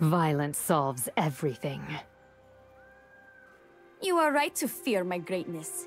Violence solves everything. You are right to fear my greatness.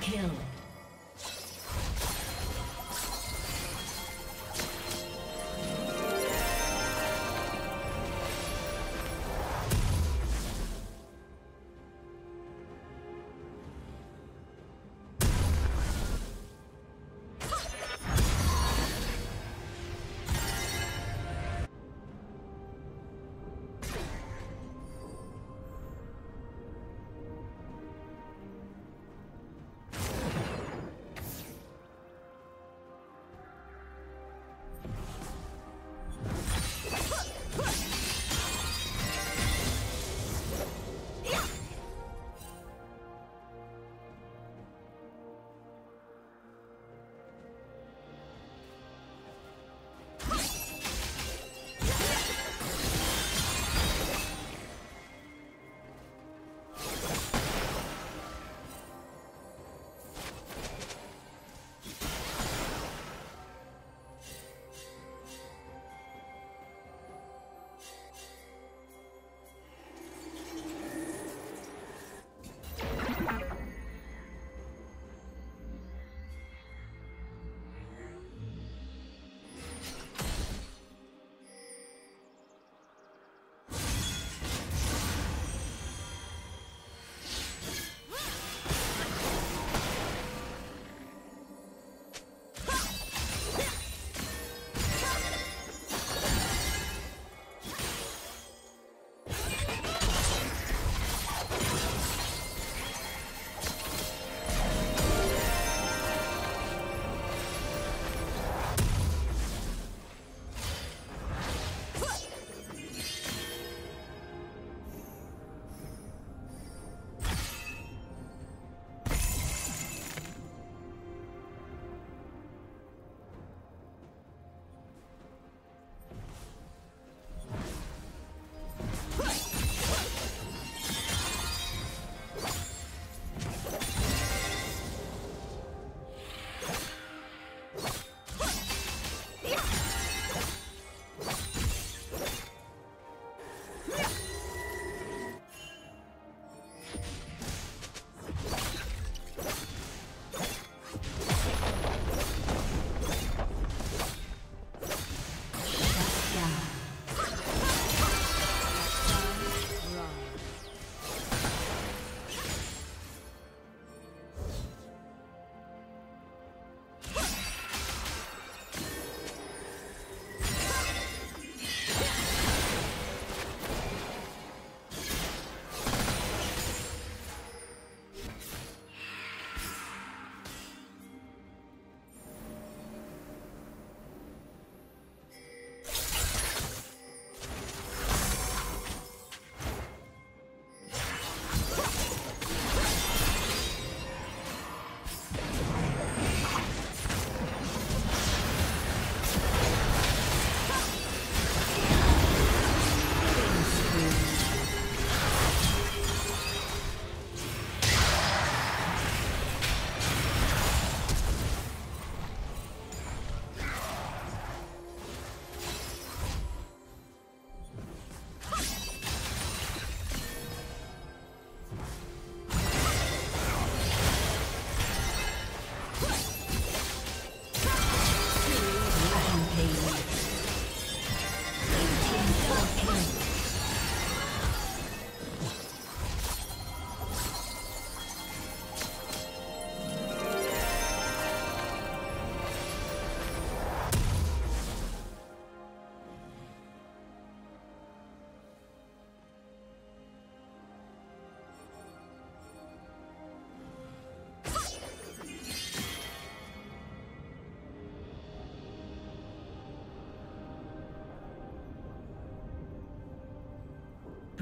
Kill.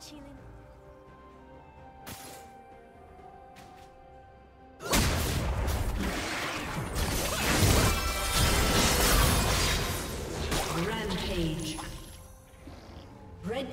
Chilling. Red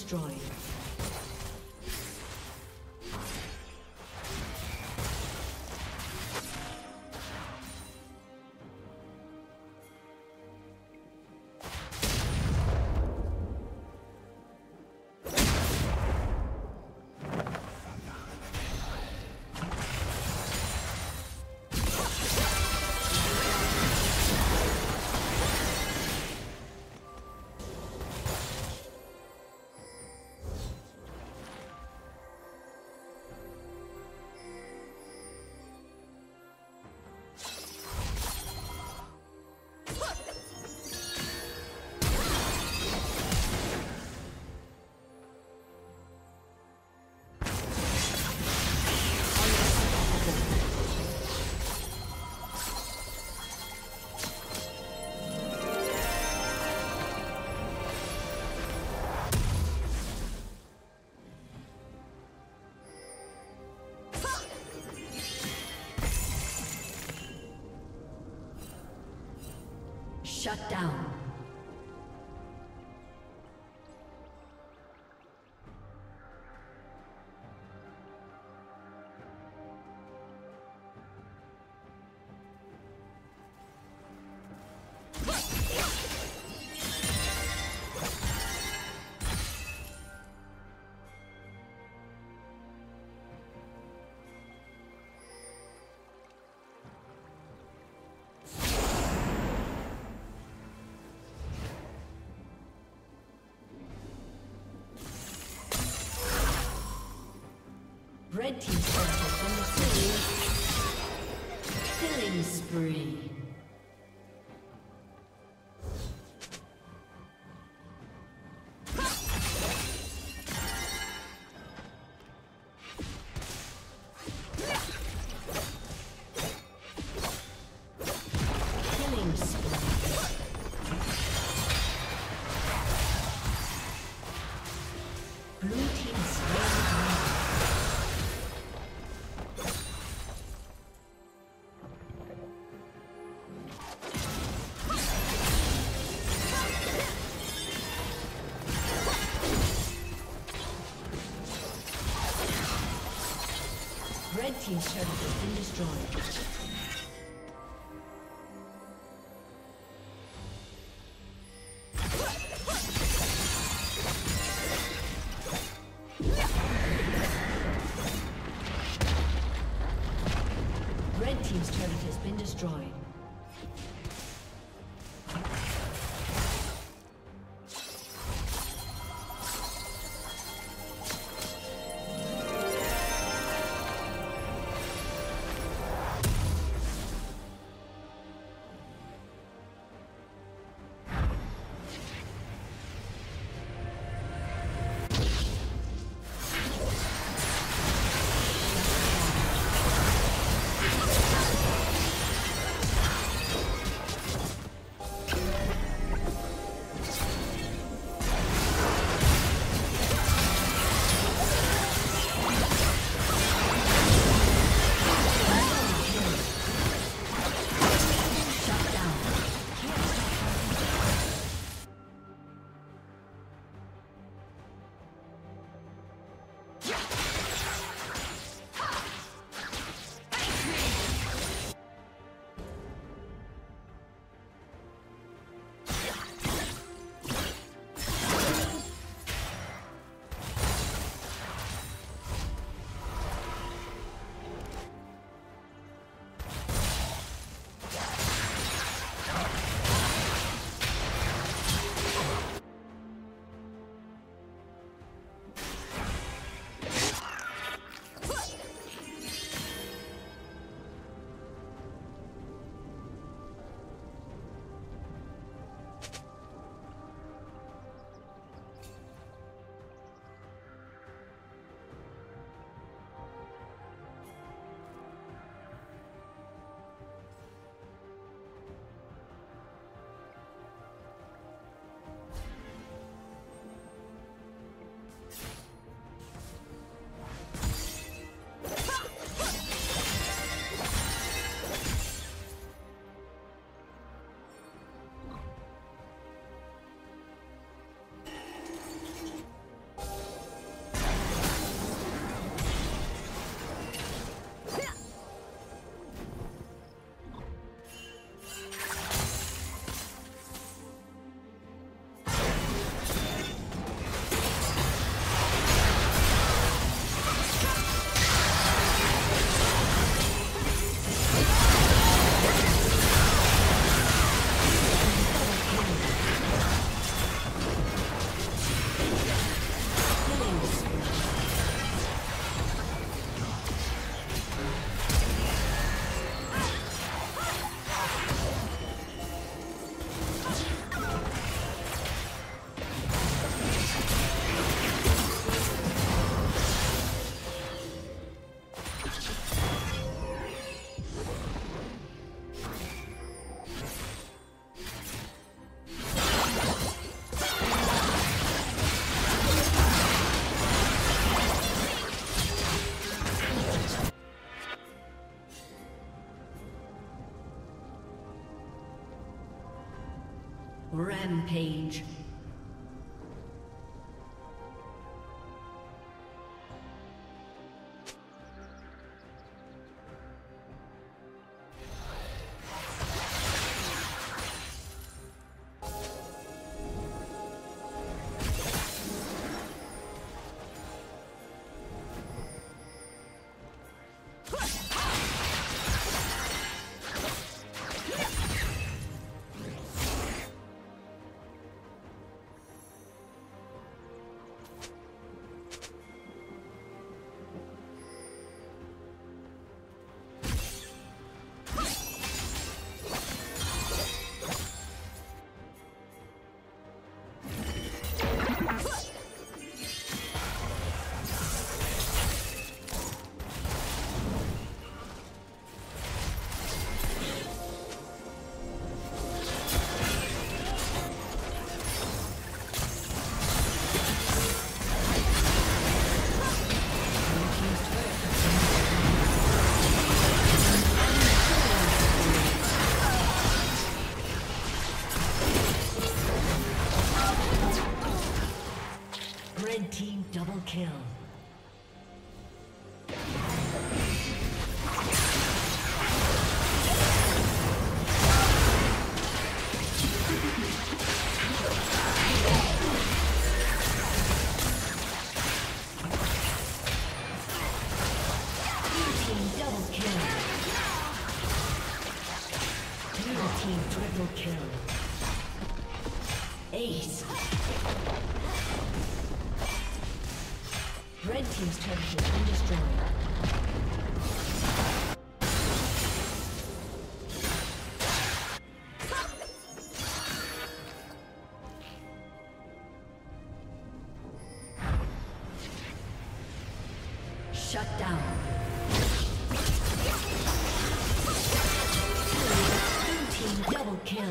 Destroyed. Shut down. Red team's turret has been destroyed. Killing spree. Red team's turret has been destroyed. Rampage. kill. Shut down. Blue team double kill.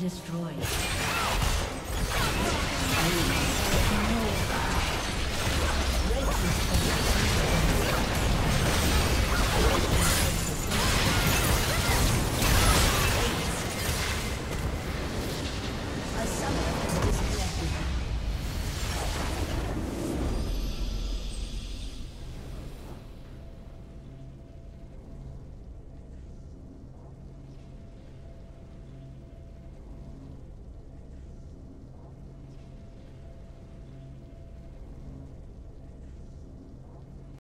Destroyed.